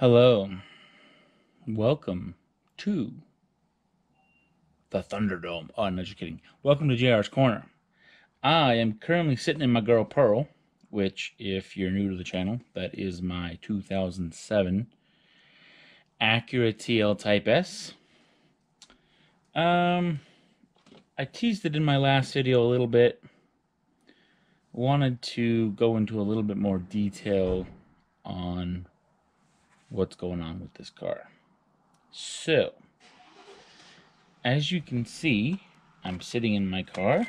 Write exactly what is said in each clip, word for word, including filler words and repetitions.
Hello, welcome to the Thunderdome. Oh, no, just kidding. Welcome to J R's Corner. I am currently sitting in my girl Pearl, which, if you're new to the channel, that is my two thousand seven Acura T L Type S. Um, I teased it in my last video a little bit. Wanted to go into a little bit more detail on what's going on with this car. So, as you can see, I'm sitting in my car.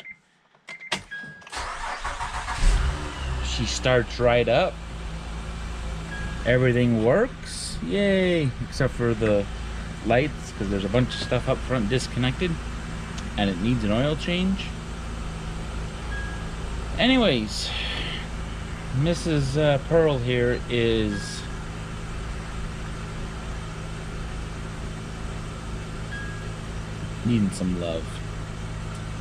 She starts right up. Everything works. Yay! Except for the lights, because there's a bunch of stuff up front disconnected, and it needs an oil change. Anyways, Missus Uh, Pearl here is needing some love.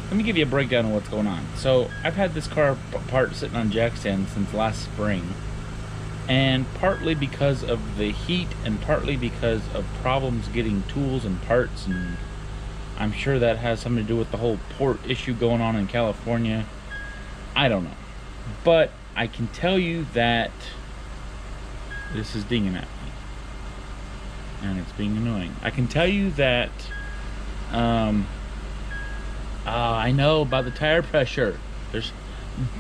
Let me give you a breakdown of what's going on. So I've had this car part sitting on jack stand since last spring, and partly because of the heat and partly because of problems getting tools and parts, and I'm sure that has something to do with the whole port issue going on in California. I don't know, but I can tell you that this is dinging at me and it's being annoying. I can tell you that Um, uh, I know about the tire pressure. There's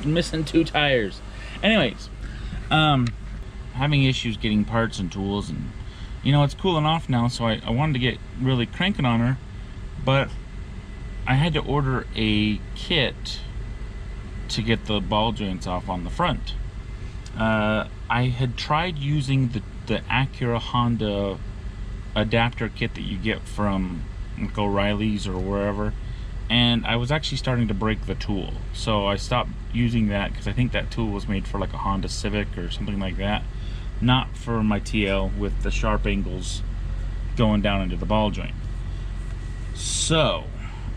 missing two tires. Anyways, um, having issues getting parts and tools, and you know, it's cooling off now, so I, I wanted to get really cranking on her, but I had to order a kit to get the ball joints off on the front. Uh, I had tried using the, the Acura Honda adapter kit that you get from O'Reilly's or wherever, and I was actually starting to break the tool, so I stopped using that because I think that tool was made for like a Honda Civic or something like that, not for my T L with the sharp angles going down into the ball joint. So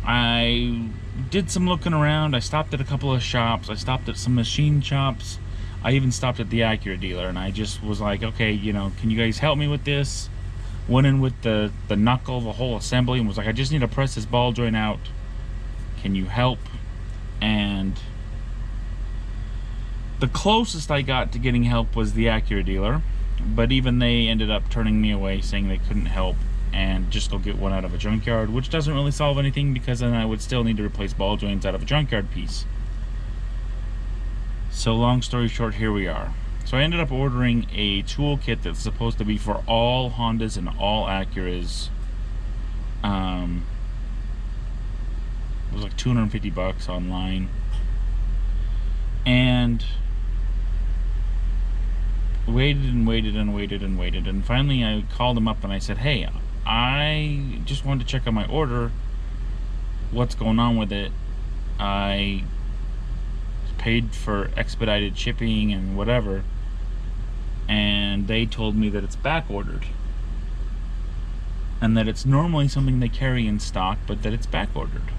I did some looking around. I stopped at a couple of shops. I stopped at some machine shops. I even stopped at the Acura dealer, and I just was like, okay, you know, can you guys help me with this? Went in with the, the knuckle, the whole assembly, and was like, I just need to press this ball joint out. Can you help? And the closest I got to getting help was the Acura dealer, but even they ended up turning me away, saying they couldn't help and just go get one out of a junkyard, which doesn't really solve anything, because then I would still need to replace ball joints out of a junkyard piece. So long story short, here we are. So I ended up ordering a tool kit that's supposed to be for all Hondas and all Acuras. Um, it was like two hundred fifty bucks online. And waited and waited and waited and waited. And finally I called them up and I said, hey, I just wanted to check on my order. What's going on with it? I paid for expedited shipping and whatever, and they told me that it's back ordered and that it's normally something they carry in stock, but that it's back ordered,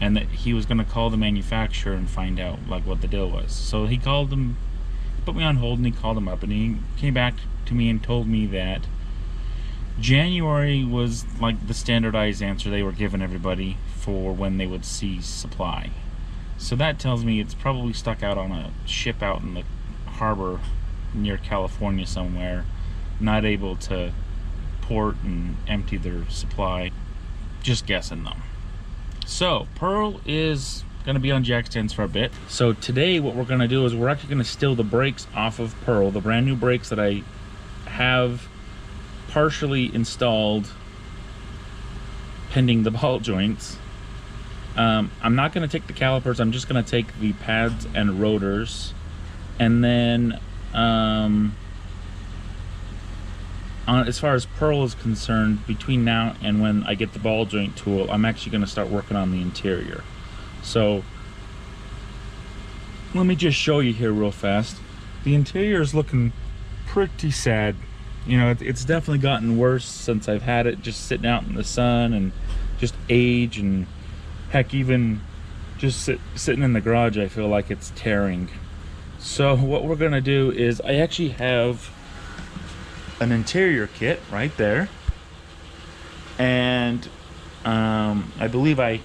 and that he was going to call the manufacturer and find out like what the deal was. So he called them, put me on hold, and he called them up, and he came back to me and told me that January was like the standardized answer they were giving everybody for when they would see supply. So that tells me it's probably stuck out on a ship out in the harbor near California somewhere, not able to port and empty their supply. Just guessing though. So Pearl is going to be on jack stands for a bit. So today what we're going to do is we're actually going to steal the brakes off of Pearl, the brand new brakes that I have partially installed pending the ball joints. Um, I'm not going to take the calipers. I'm just going to take the pads and rotors, and then um, on, as far as Pearl is concerned, between now and when I get the ball joint tool, I'm actually going to start working on the interior. So let me just show you here real fast. The interior is looking pretty sad. You know, it, it's definitely gotten worse since I've had it, just sitting out in the sun and just age, and heck, even just sit, sitting in the garage, I feel like it's tearing. So what we're gonna do is, I actually have an interior kit right there. And um, I believe I,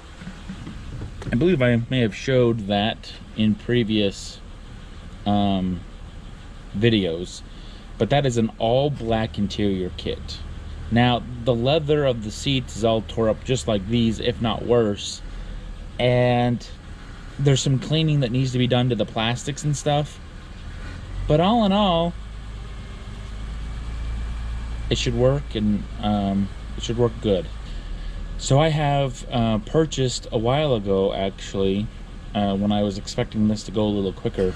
I believe I may have showed that in previous um, videos, but that is an all black interior kit. Now, the leather of the seats is all tore up just like these, if not worse. And there's some cleaning that needs to be done to the plastics and stuff. But all in all, it should work, and um, it should work good. So I have uh, purchased a while ago, actually, uh, when I was expecting this to go a little quicker,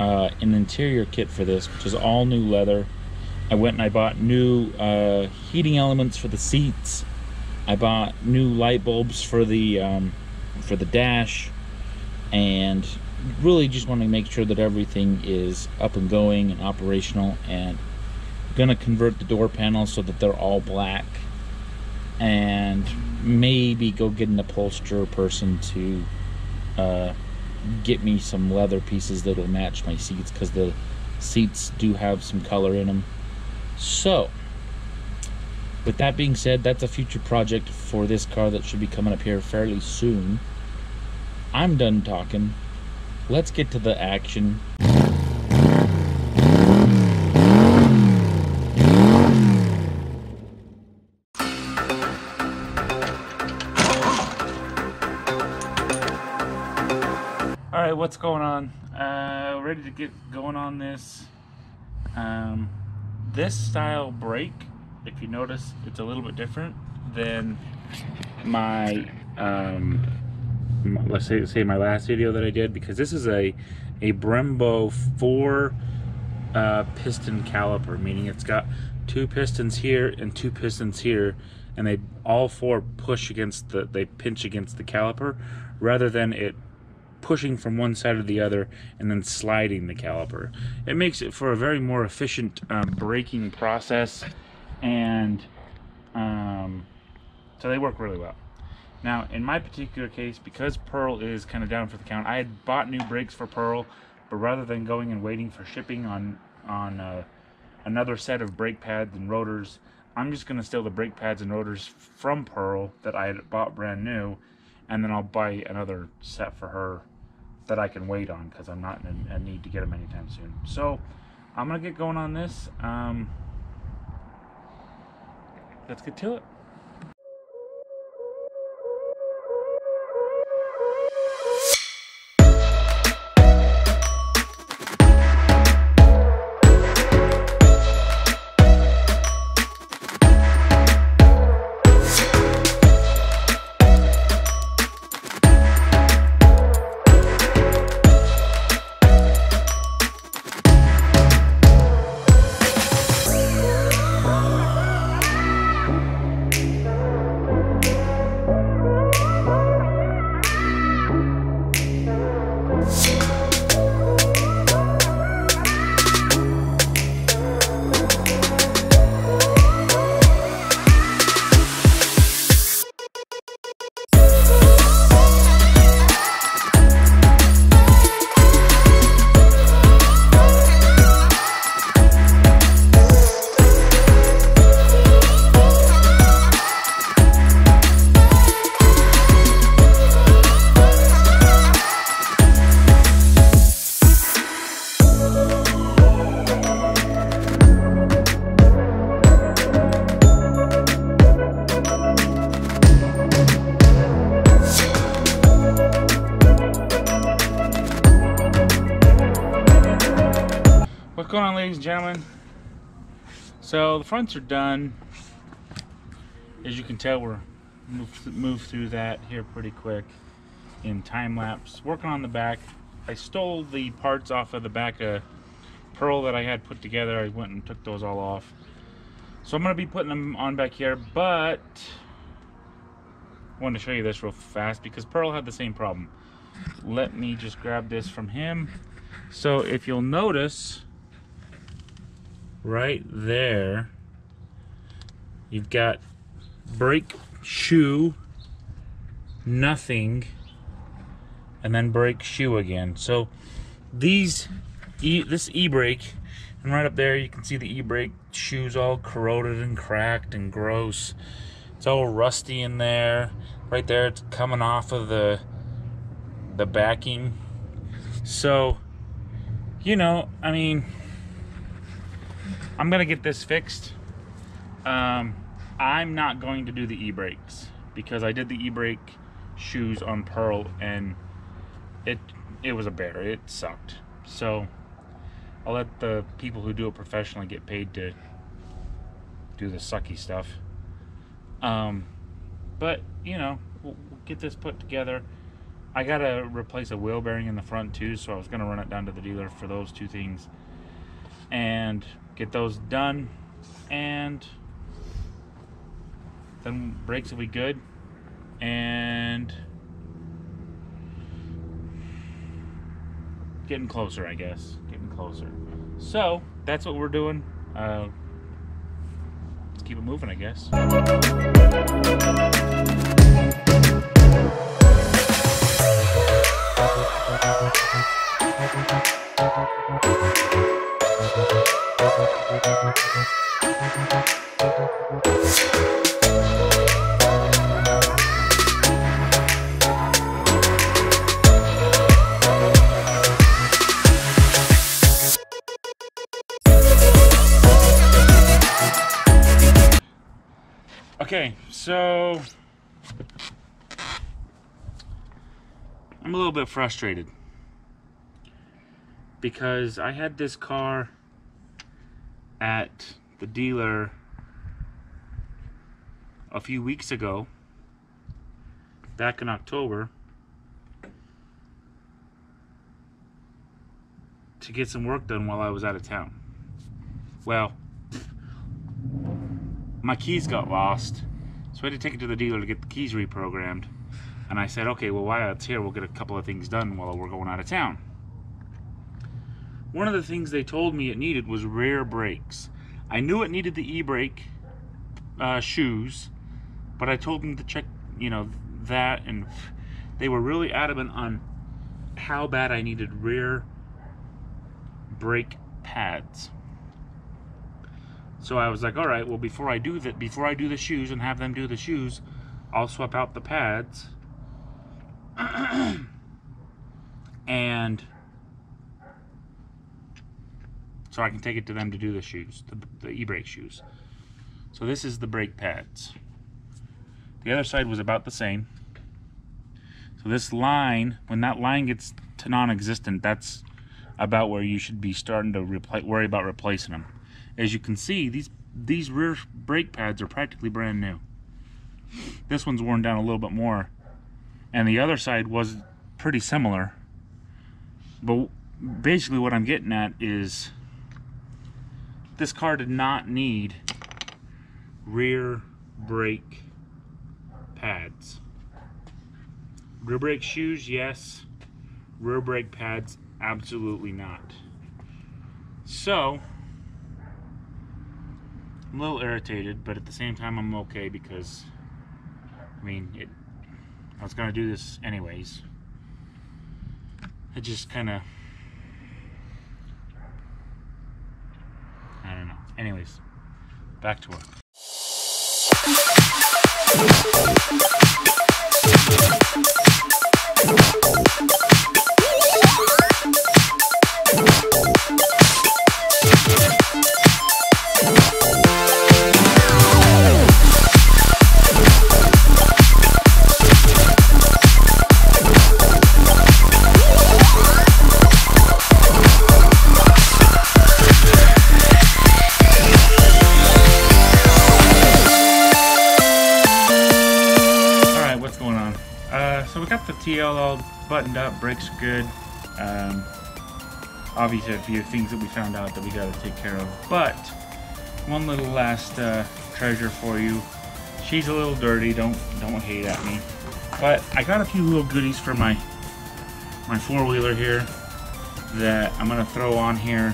uh, an interior kit for this, which is all new leather. I went and I bought new uh, heating elements for the seats. I bought new light bulbs for the um, for the dash, and really just want to make sure that everything is up and going and operational. And I'm gonna convert the door panels so that they're all black, and maybe go get an upholsterer person to uh, get me some leather pieces that'll match my seats, because the seats do have some color in them. So, with that being said, that's a future project for this car that should be coming up here fairly soon. I'm done talking. Let's get to the action. All right, what's going on? Uh, ready to get going on this. Um, This style brake, if you notice, it's a little bit different than my, um, let's say, say my last video that I did, because this is a, a Brembo four uh, piston caliper, meaning it's got two pistons here and two pistons here, and they all four push against the, they pinch against the caliper, rather than it pushing from one side or the other and then sliding the caliper. It makes it for a very more efficient uh, braking process, and um, so they work really well. Now, in my particular case, because Pearl is kind of down for the count, I had bought new brakes for Pearl, but rather than going and waiting for shipping on on uh, another set of brake pads and rotors, I'm just going to steal the brake pads and rotors from Pearl that I had bought brand new, and then I'll buy another set for her that I can wait on, because I'm not in a need to get them anytime soon. So I'm gonna get going on this. Um, let's get to it. Going on, ladies and gentlemen. So the fronts are done. As you can tell, we're moved, moved through that here pretty quick in time lapse. Working on the back, I stole the parts off of the back of Pearl that I had put together. I went and took those all off, so I'm gonna be putting them on back here. But I wanted to show you this real fast because Pearl had the same problem. Let me just grab this from him. So if you'll notice, right there, you've got brake shoe, nothing, and then brake shoe again. So these, e, this e-brake And right up there, you can see the e-brake shoes all corroded and cracked and gross. It's all rusty in there. Right there, it's coming off of the the backing. So, you know, I mean, I'm gonna get this fixed. Um, I'm not going to do the e-brakes because I did the e-brake shoes on Pearl and it it was a bear. It sucked. So I'll let the people who do it professionally get paid to do the sucky stuff. Um, but, you know, we'll, we'll get this put together. I got to replace a wheel bearing in the front too, so I was going to run it down to the dealer for those two things and get those done. And then brakes will be good. And getting closer, I guess. Getting closer. So that's what we're doing. Uh, let's keep it moving, I guess. Okay, so I'm a little bit frustrated because I had this car at the dealer a few weeks ago, back in October, to get some work done while I was out of town. Well, my keys got lost, so I had to take it to the dealer to get the keys reprogrammed. And I said, okay, well, while it's here, we'll get a couple of things done while we're going out of town. One of the things they told me it needed was rear brakes. I knew it needed the e-brake uh, shoes, but I told them to check, you know, that, and they were really adamant on how bad I needed rear brake pads. So I was like, all right, well, before I do that, before I do the shoes and have them do the shoes, I'll swap out the pads. And so I can take it to them to do the shoes, the, the e-brake shoes. So this is the brake pads. The other side was about the same. So this line, when that line gets to non-existent, that's about where you should be starting to repli- worry about replacing them. As you can see, these these rear brake pads are practically brand new. This one's worn down a little bit more, and the other side was pretty similar. But basically what I'm getting at is this car did not need rear brake pads. Rear brake shoes, yes. Rear brake pads, absolutely not. So I'm a little irritated, but at the same time I'm okay because, I mean, it, I was gonna do this anyways. It just kind of, I don't know. Anyways, back to work. T L all buttoned up, brakes are good. Um, obviously a few things that we found out that we gotta take care of, but one little last uh, treasure for you. She's a little dirty, don't don't hate at me, but I got a few little goodies for my my four-wheeler here that I'm gonna throw on here.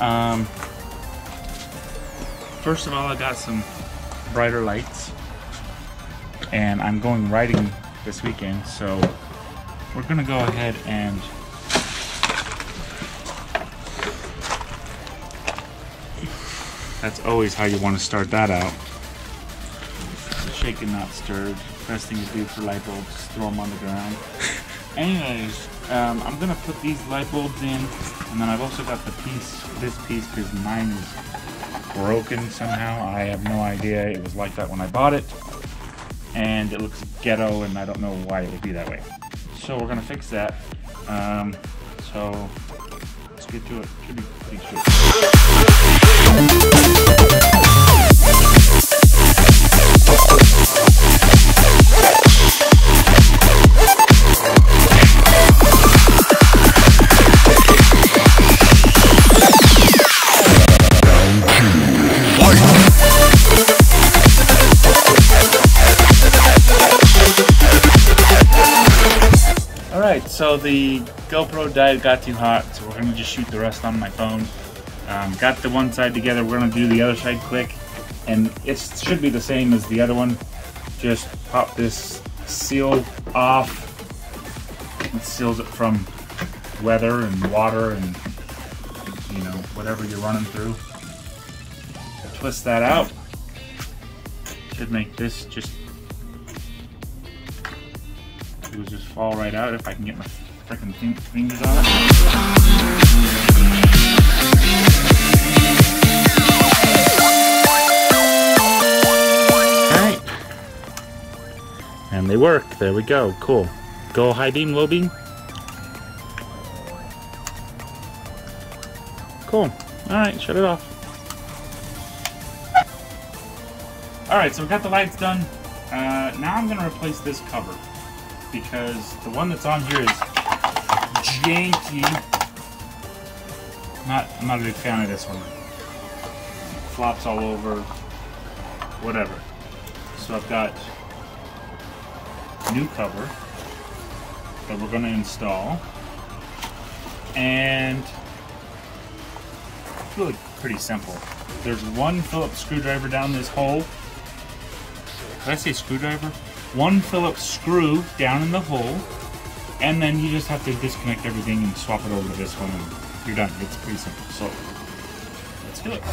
Um, first of all, I got some brighter lights, and I'm going riding this weekend, so we're gonna go ahead and That's always how you want to start that out. Shaken, not stirred. Best thing to do for light bulbs, throw them on the ground. Anyways, um, I'm gonna put these light bulbs in, and then I've also got the piece, this piece, because mine is broken somehow. I have no idea. It was like that when I bought it, and it looks ghetto, and I don't know why it would be that way. So we're gonna fix that. Um, so let's get to it. Should be pretty straight. So the GoPro died, got too hot, so we're gonna just shoot the rest on my phone. Um, got the one side together, we're gonna do the other side quick, and it should be the same as the other one. Just pop this seal off. It seals it from weather and water and, you know, whatever you're running through. Twist that out. Should make this just It'll just fall right out if I can get my freaking fingers on it. Alright. And they work. There we go. Cool. Go high beam, low beam. Cool. Alright, shut it off. Alright, so we got the lights done. Uh, now I'm going to replace this cover, because the one that's on here is janky. Not, I'm not a big fan of this one. It flops all over, whatever. So I've got new cover that we're gonna install, and it's really pretty simple. There's one Phillips screwdriver down this hole. Did I say screwdriver? One Phillips screw down in the hole, and then you just have to disconnect everything and swap it over to this one, and you're done. It's pretty simple. So let's do it.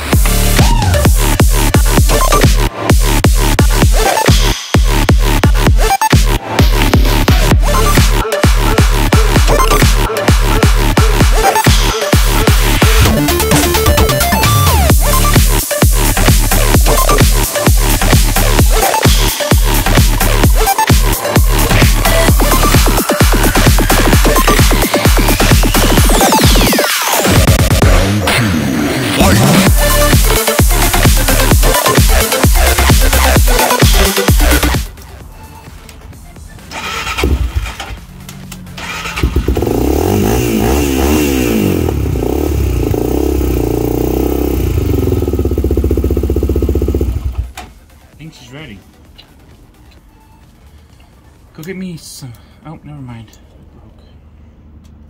Go get me some. Oh, never mind. It broke.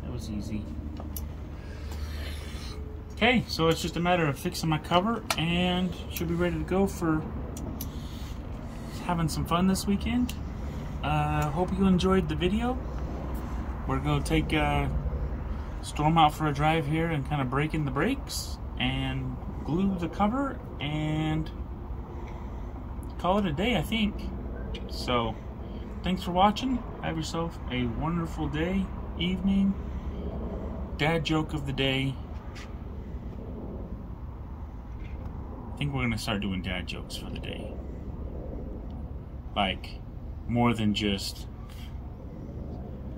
That was easy. Okay, so it's just a matter of fixing my cover, and should be ready to go for having some fun this weekend. Uh, hope you enjoyed the video. We're gonna take uh, Storm out for a drive here and kind of break in the brakes and glue the cover and call it a day, I think. So. Thanks for watching. Have yourself a wonderful day, evening, dad joke of the day. I think we're going to start doing dad jokes for the day. Like, more than just,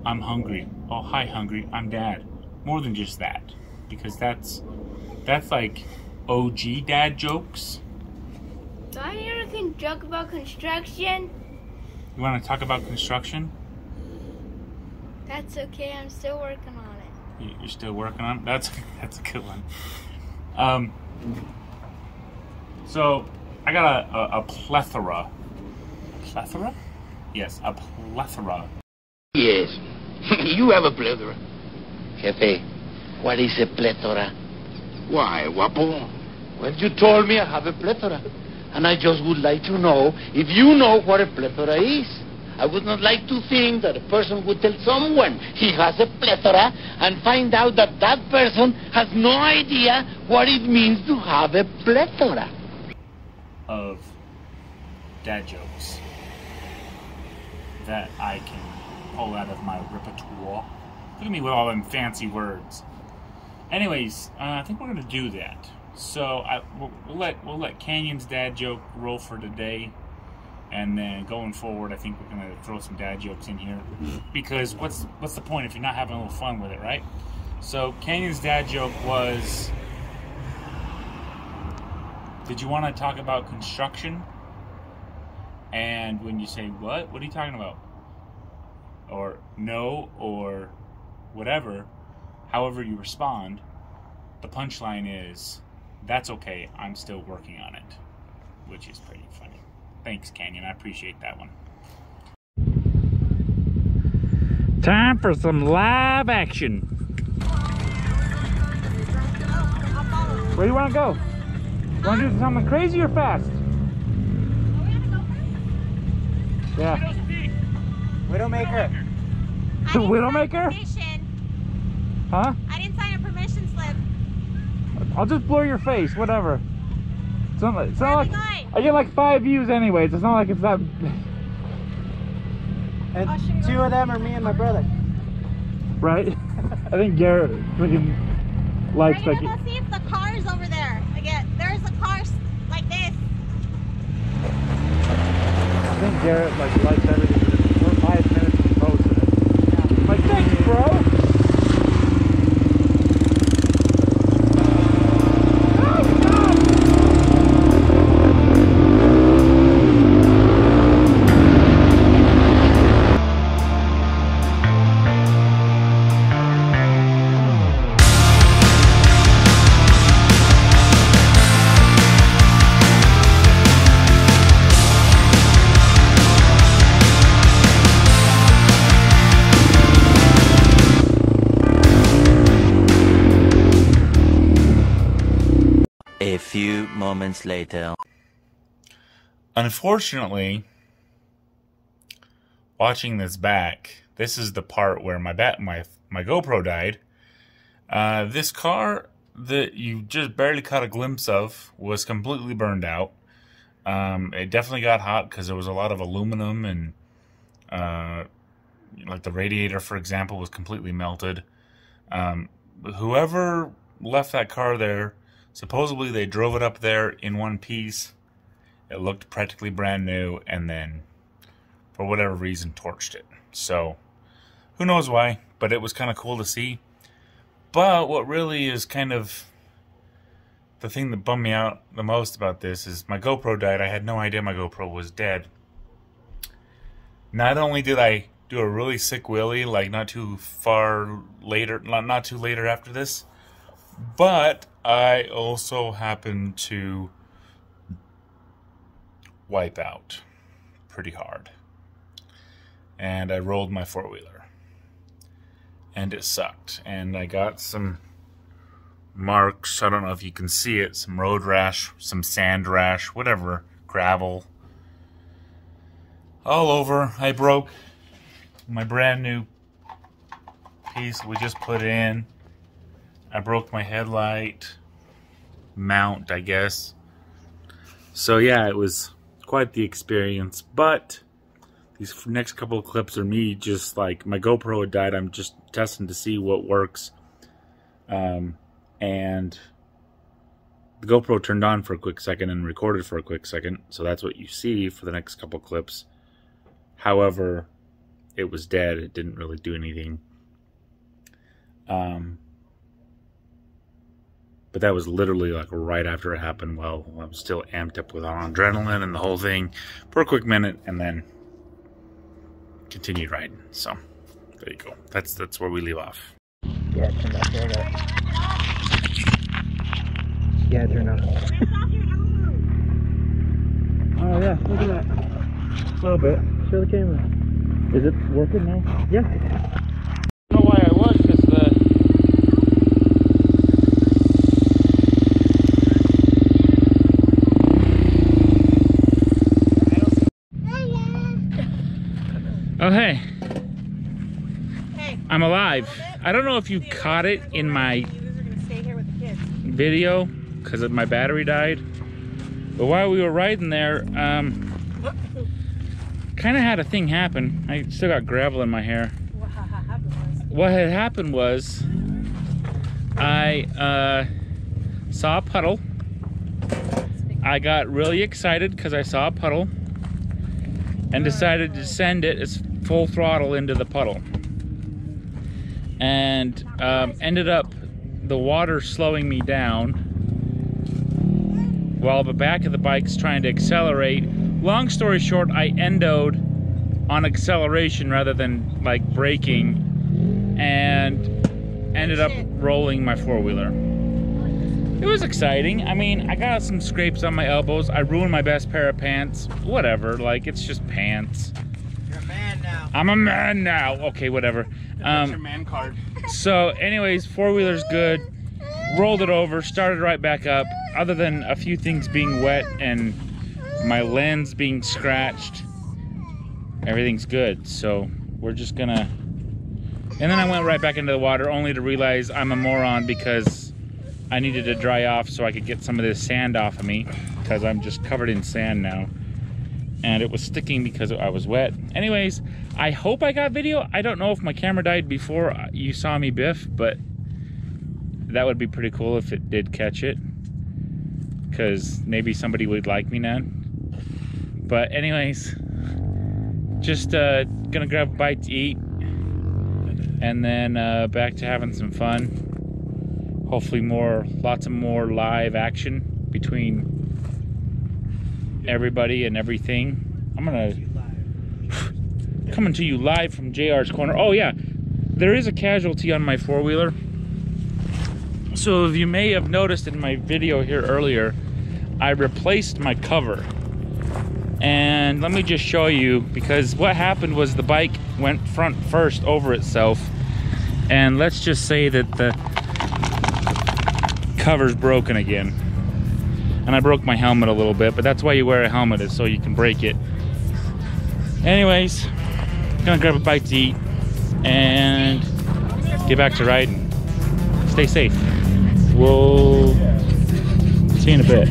I'm hungry. Oh, hi, hungry. I'm dad. More than just that. Because that's, that's like O G dad jokes. Do I ever can joke about construction? You want to talk about construction? That's okay, I'm still working on it. You're still working on it? That's, that's a good one. Um, so, I got a, a, a plethora. Plethora? Yes, a plethora. Yes, you have a plethora. Jefe, what is a plethora? Why, guapo? Well, you told me I have a plethora. And I just would like to know if you know what a plethora is. I would not like to think that a person would tell someone he has a plethora and find out that that person has no idea what it means to have a plethora. Of dad jokes that I can pull out of my repertoire. Look at me with all them fancy words. Anyways, uh, I think we're gonna do that. So I, we'll, we'll let we'll let Canyon's dad joke roll for today. And then going forward, I think we're gonna throw some dad jokes in here, because what's what's the point if you're not having a little fun with it, right? So Canyon's dad joke was, did you want to talk about construction? And when you say what, what are you talking about? Or no, or whatever, however you respond, the punchline is, that's okay, I'm still working on it, which is pretty funny. Thanks, Canyon. I appreciate that one. Time for some live action. Where do you want to go? You want to do something crazy or fast? Yeah. Widowmaker. The Widowmaker? Huh? I didn't sign a permission slip. I'll just blur your face, whatever. It's not, it's not like, I get like five views anyways. It's not like it's that. And oh, two of them are me and my brother. Right? I think Garrett freaking likes that. We're gonna go see if the car's over there. Again, there's a car like this. I think Garrett like likes everything. We're five minutes from posting it. Yeah. Like, thanks, bro. A few moments later. Unfortunately, watching this back, this is the part where my bat, my my GoPro died. Uh, this car that you just barely caught a glimpse of was completely burned out. Um, it definitely got hot because there was a lot of aluminum and, uh, like the radiator, for example, was completely melted. Um, whoever left that car there. Supposedly they drove it up there in one piece. It looked practically brand new, and then for whatever reason torched it. So who knows why, but it was kind of cool to see. But what really is kind of the thing that bummed me out the most about this is my GoPro died. I had no idea my GoPro was dead. Not only did I do a really sick wheelie, like not too far later, not, not too later after this, but I also happened to wipe out pretty hard. And I rolled my four-wheeler. And it sucked. And I got some marks. I don't know if you can see it. Some road rash, some sand rash, whatever. Gravel. All over. I broke my brand new piece we just put in. I broke my headlight mount, I guess. So yeah, it was quite the experience, but these next couple of clips are me just like, my GoPro had died. I'm just testing to see what works. Um, and the GoPro turned on for a quick second and recorded for a quick second. So that's what you see for the next couple of clips. However, it was dead. It didn't really do anything. Um, But that was literally like right after it happened. Well, I was still amped up with adrenaline and the whole thing for a quick minute, and then continued riding. So there you go. That's that's where we leave off. Yeah, turn that turn off. Yeah, turn off. Oh yeah, look at that. A little bit. Show the camera. Is it working now? Yeah. I don't know why I was. Oh, hey. Hey. I'm alive. I don't know if you caught it in my video because my battery died. But while we were riding there, um, kind of had a thing happen. I still got gravel in my hair. What had happened was I uh, saw a puddle. I got really excited because I saw a puddle and decided to send it as full throttle into the puddle. And um, ended up the water slowing me down while the back of the bike's trying to accelerate. Long story short, I endoed on acceleration rather than like braking and ended up rolling my four-wheeler. It was exciting. I mean, I got some scrapes on my elbows. I ruined my best pair of pants. Whatever, like, it's just pants. You're a man now. I'm a man now. Okay, whatever. That's um, your man card. So, anyways, four-wheeler's good. Rolled it over, started right back up. Other than a few things being wet and my lens being scratched, everything's good. So, we're just gonna... And then I went right back into the water only to realize I'm a moron because I needed to dry off so I could get some of this sand off of me because I'm just covered in sand now. And it was sticking because I was wet. Anyways, I hope I got video. I don't know if my camera died before you saw me biff, but that would be pretty cool if it did catch it because maybe somebody would like me now. But anyways, just uh, gonna grab a bite to eat and then uh, back to having some fun. Hopefully more, lots of more live action between everybody and everything. I'm gonna, coming to you live from J R's Corner. Oh yeah, there is a casualty on my four-wheeler. So if you may have noticed in my video here earlier, I replaced my cover. And let me just show you, because what happened was the bike went front first over itself. And let's just say that the cover's broken again, and I broke my helmet a little bit, but that's why you wear a helmet, is so you can break it. Anyways, gonna grab a bite to eat and get back to riding. Stay safe. We'll see you in a bit.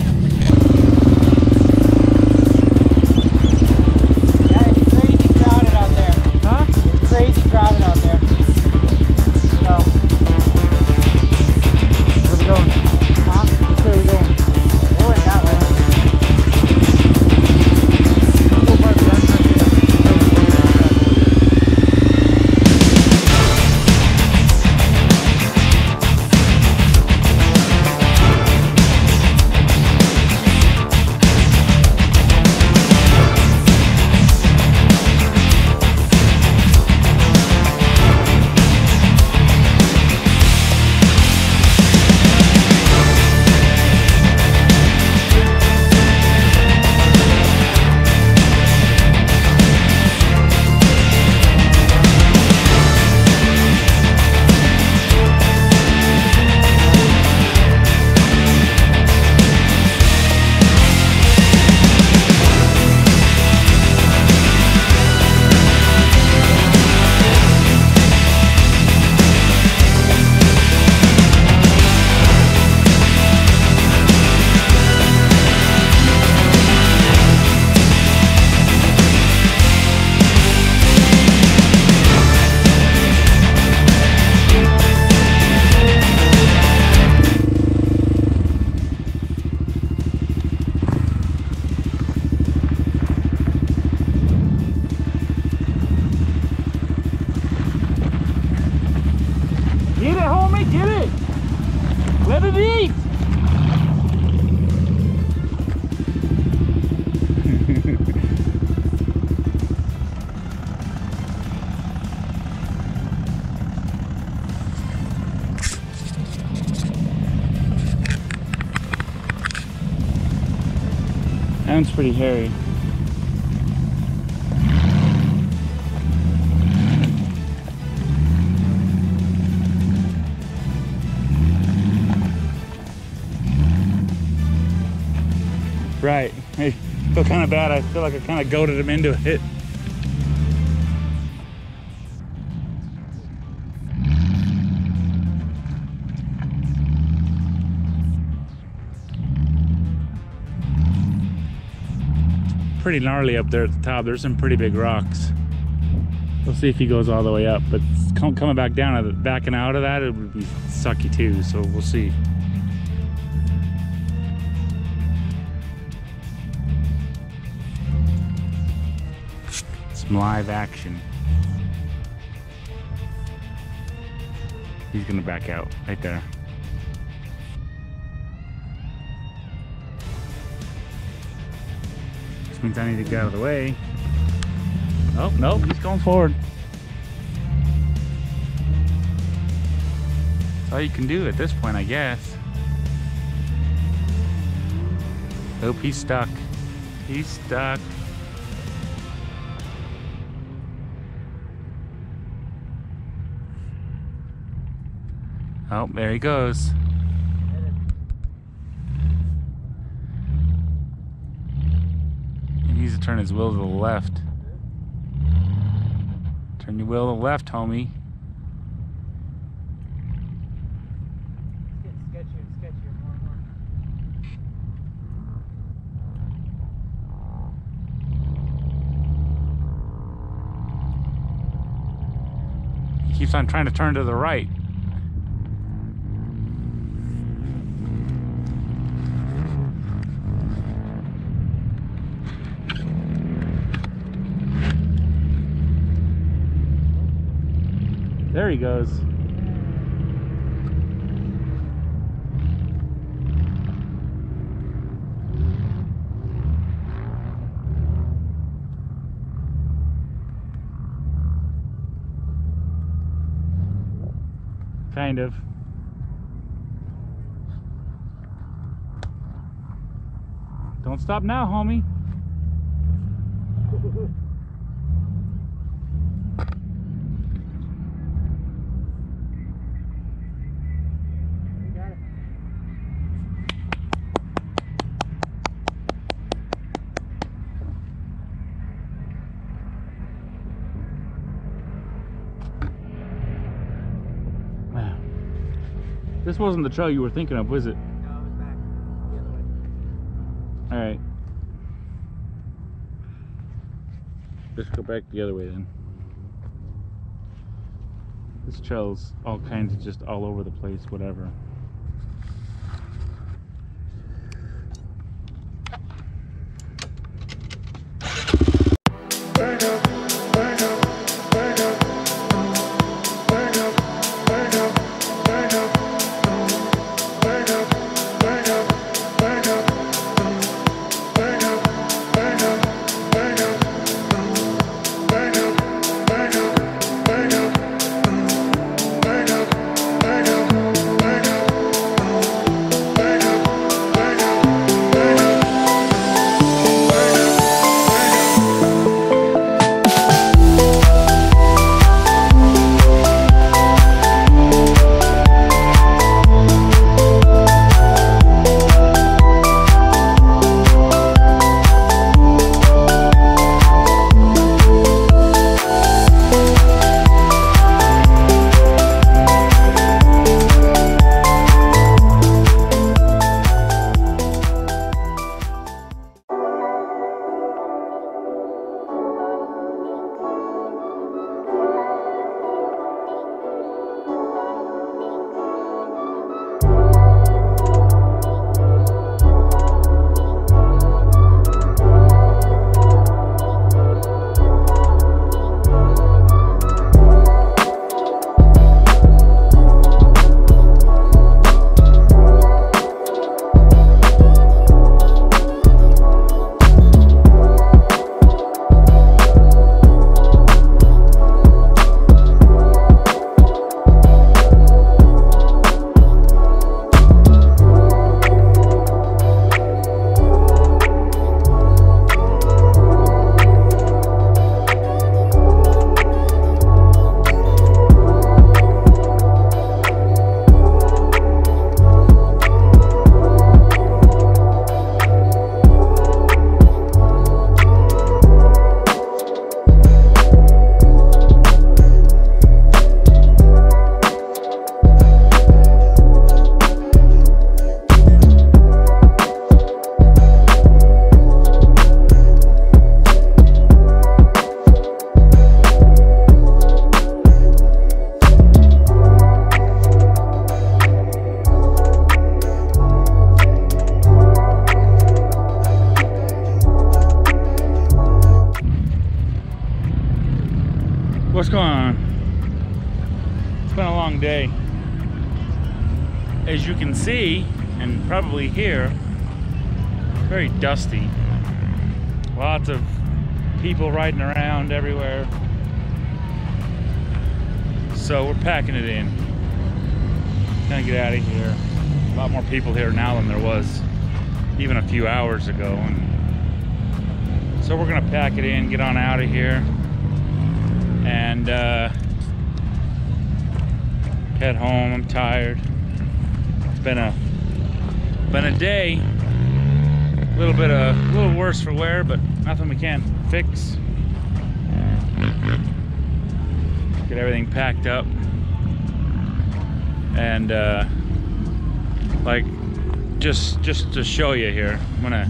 That one's pretty hairy. Right. I feel kind of bad. I feel like I kind of goaded him into it. pretty gnarly up there at the top. There's some pretty big rocks. We'll see if he goes all the way up, but coming back down, backing out of that, it would be sucky too, so we'll see. Some live action. He's gonna back out right there. Which means I need to get out of the way. Oh, no, he's going forward. That's all you can do at this point, I guess. Nope, he's stuck. He's stuck. Oh, there he goes. He needs to turn his wheel to the left. Turn your wheel to the left, homie. It's getting sketchier and sketchier, more and more. He keeps on trying to turn to the right. There he goes. Kind of. Don't stop now, homie. This wasn't the trail you were thinking of, was it? No, it was back the other way. Alright. Just go back the other way then. This trail's all kinds of just all over the place, whatever. What's going on? It's been a long day. As you can see, and probably hear, very dusty. Lots of people riding around everywhere. So we're packing it in. Gonna get out of here. A lot more people here now than there was even a few hours ago. And so we're gonna pack it in, get on out of here, and uh, head home. I'm tired. It's been a been a day. A little bit of a little worse for wear, but nothing we can't fix. Get everything packed up, and uh, like just just to show you here, I'm gonna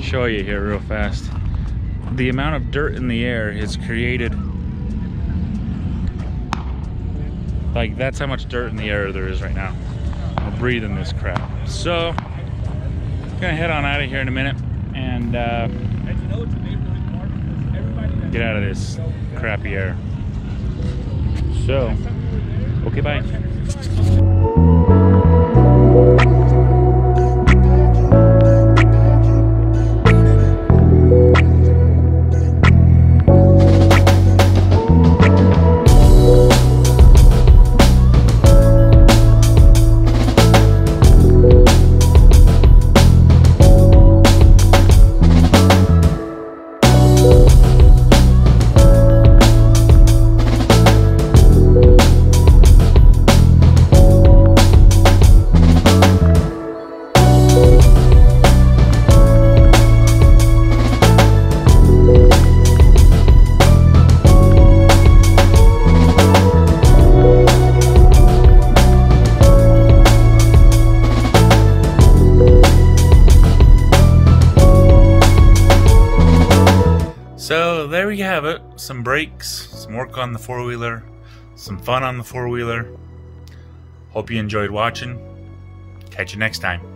show you here real fast. The amount of dirt in the air has created, like, that's how much dirt in the air there is right now. I'll breathe in this crap. So I'm gonna head on out of here in a minute and uh, get out of this crappy air. So, okay, bye. So there we have it, some brakes, some work on the four-wheeler, some fun on the four-wheeler. Hope you enjoyed watching. Catch you next time.